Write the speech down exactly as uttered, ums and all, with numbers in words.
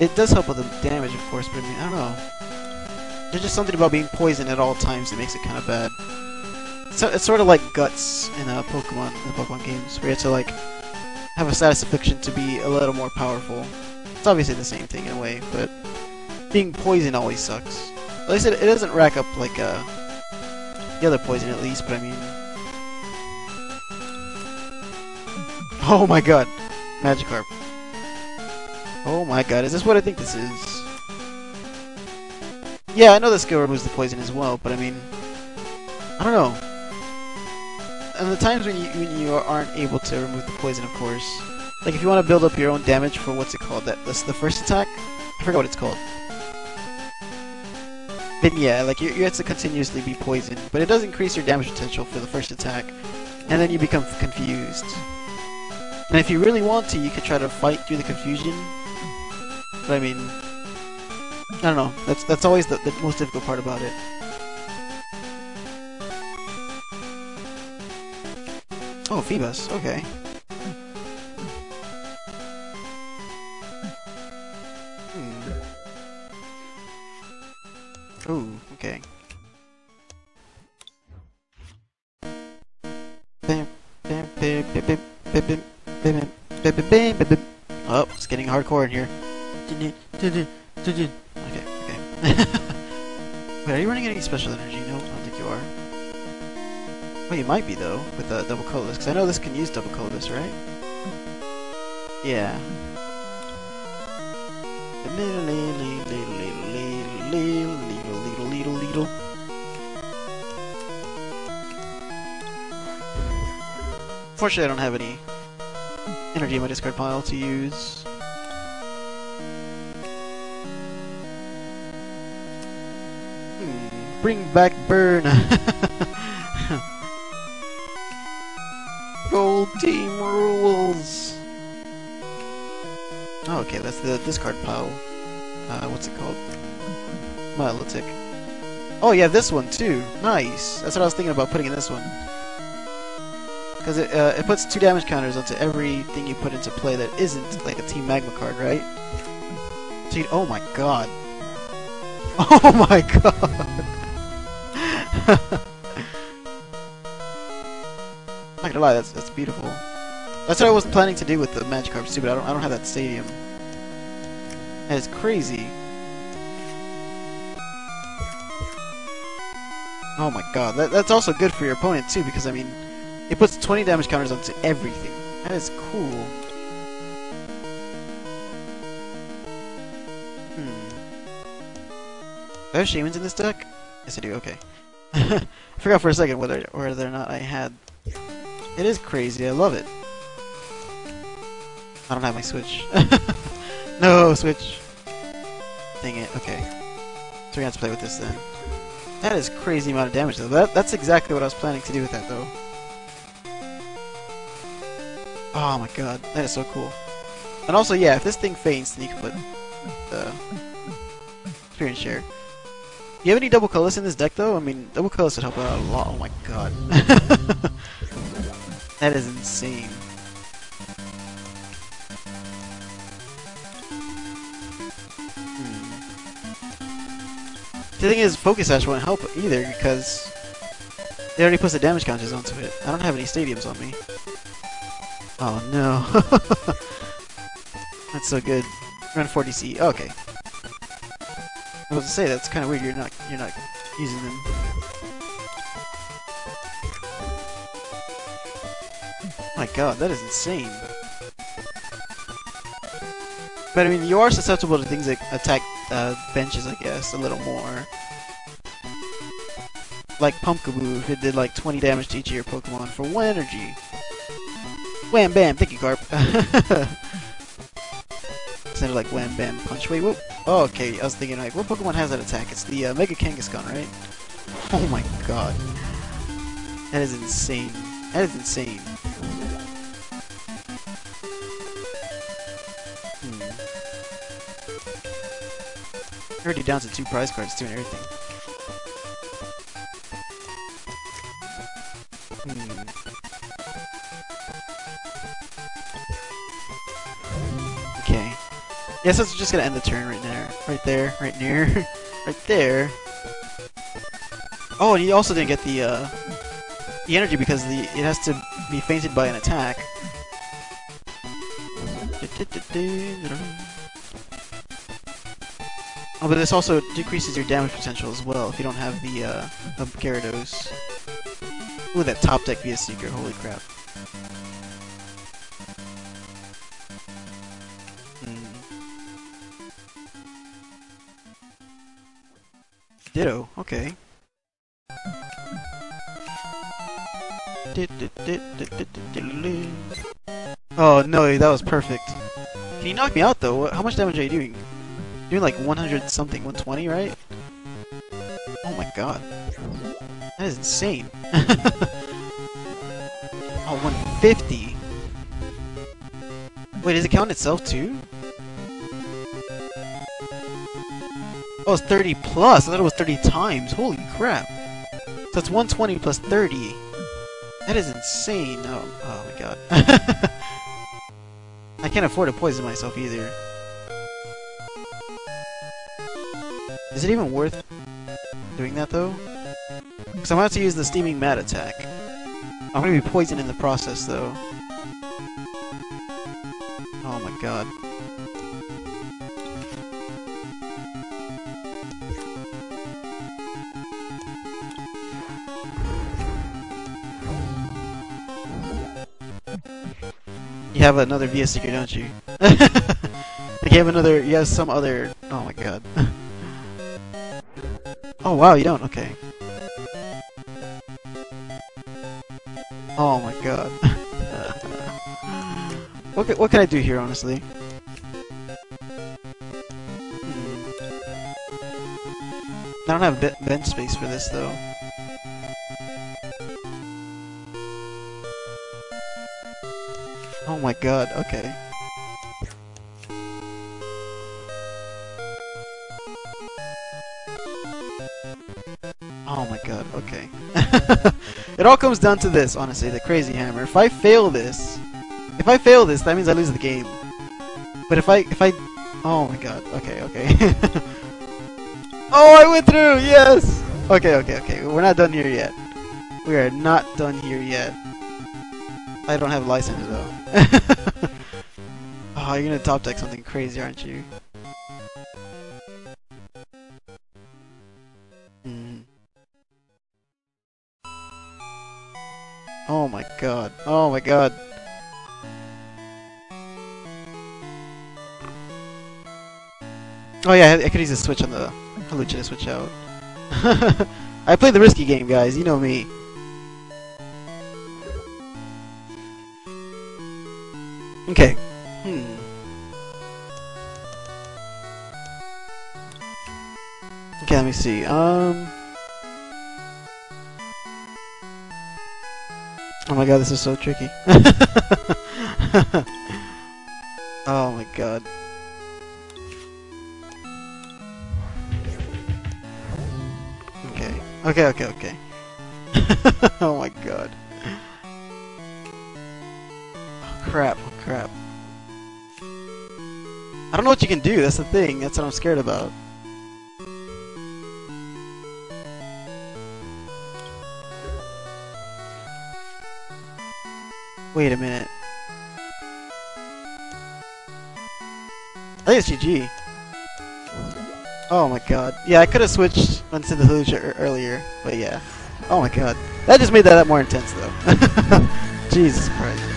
It does help with the damage, of course, but I mean, I don't know. There's just something about being poisoned at all times that makes it kind of bad. So it's sort of like guts in uh, Pokemon, in the Pokemon games, where you have to like have a satisfaction to be a little more powerful. It's obviously the same thing in a way, but being poisoned always sucks. At least it, it doesn't rack up like uh, the other poison, at least. But I mean, oh my God, Magikarp! Oh my God, is this what I think this is? Yeah, I know the skill removes the poison as well, but I mean, I don't know. And the times when you, when you aren't able to remove the poison, of course. Like, if you want to build up your own damage for what's it called? That, that's the first attack? I forgot what it's called. Then yeah, like, you, you have to continuously be poisoned. But it does increase your damage potential for the first attack. And then you become confused. And if you really want to, you can try to fight through the confusion. But I mean, I don't know. That's, that's always the, the most difficult part about it. Oh, Phoebus, okay. Hmm. Ooh, okay. Oh, it's getting hardcore in here. Okay, okay. Wait, are you running any special energy? No, I don't think you are. Well, you might be, though, with uh, double colorless, because I know this can use double colorless, right? Yeah. Fortunately, I don't have any energy in my discard pile to use. Hmm. Bring back burn! Gold team rules! Oh, okay, that's the discard pile. Uh, what's it called? Milotic. Oh, yeah, this one too! Nice! That's what I was thinking about putting in this one. Because it, uh, it puts two damage counters onto everything you put into play that isn't like a Team Magma card, right? So you'd, oh my God! Oh my God! I'm not gonna lie, that's, that's beautiful. That's what I was planning to do with the Magikarp too, but I don't, I don't have that stadium. That is crazy. Oh my God, that, that's also good for your opponent too, because I mean, it puts twenty damage counters onto everything. That is cool. Hmm. Do I have Shamans in this deck? Yes I do, okay. I forgot for a second whether or not I had... It is crazy, I love it. I don't have my Switch. No, Switch! Dang it, okay. So we have to play with this then. That is crazy amount of damage though. That, that's exactly what I was planning to do with that though. Oh my God, that is so cool. And also, yeah, if this thing faints, then you can put the experience share. Do you have any double colors in this deck though? I mean, double colors would help out a lot. Oh my God. That is insane. Hmm. The thing is, Focus Sash won't help either because it already puts the damage counters onto it. I don't have any stadiums on me. Oh no. That's so good. Run four D C. Oh, okay. I was about to say that's kind of weird. You're not you're not using them. Oh my God, that is insane. But I mean, you are susceptible to things like attack uh, benches, I guess, a little more. Like Pumpkaboo, if it did like twenty damage to each of your Pokemon for one energy. Wham bam, thank you, Garp. Sounded like wham bam punch. Wait, whoop. Oh, okay, I was thinking like, what Pokemon has that attack? It's the uh, Mega Kangaskhan, right? Oh my God. That is insane. That is insane. Already down to two prize cards too and everything. Hmm. Okay. Yes, it's just gonna end the turn right now. Right there, right near, right there. Oh, and he also didn't get the uh, the energy because the it has to be fainted by an attack. Oh, but this also decreases your damage potential as well if you don't have the uh, the Gyarados. Ooh, that top deck V S Seeker! Holy crap! Ditto, okay. Oh no, that was perfect. Can you knock me out though? How much damage are you doing? You're doing like one hundred something, one twenty, right? Oh my god. That is insane. Oh, one fifty. Wait, does it count itself too? Oh, it's thirty plus. I thought it was thirty times. Holy crap. So that's one twenty plus thirty. That is insane. Oh, oh my god. I can't afford to poison myself either. Is it even worth doing that though? Because I'm about to use the Steaming Mad attack. I'm going to be poisoned in the process though. Oh my god. You have another V S Seeker, don't you? Like you have another, you have some other... Oh my god. Oh wow, you don't? Okay. Oh my god. What, can, what can I do here, honestly? Hmm. I don't have be bench space for this, though. Oh my god, okay. Oh my god, okay. It all comes down to this, honestly, the crazy hammer. If I fail this, if I fail this, that means I lose the game. But if I, if I, oh my god, okay, okay. Oh, I went through, yes! Okay, okay, okay, we're not done here yet. We are not done here yet. I don't have a license though. Oh, you're gonna top deck something crazy, aren't you? Mm. Oh my god. Oh my god. Oh yeah, I, I could use a switch on the Hawlucha to switch out. I play the risky game, guys. You know me. Okay. Hmm. Okay, let me see. Um. Oh my god, this is so tricky. Oh my god. Okay. Okay, okay, okay. Oh my god. Oh, crap. Crap. I don't know what you can do, that's the thing, that's what I'm scared about. Wait a minute. I think it's G G. Oh my god. Yeah, I could have switched once into Hawlucha earlier, but yeah. Oh my god. That just made that up more intense though. Jesus Christ.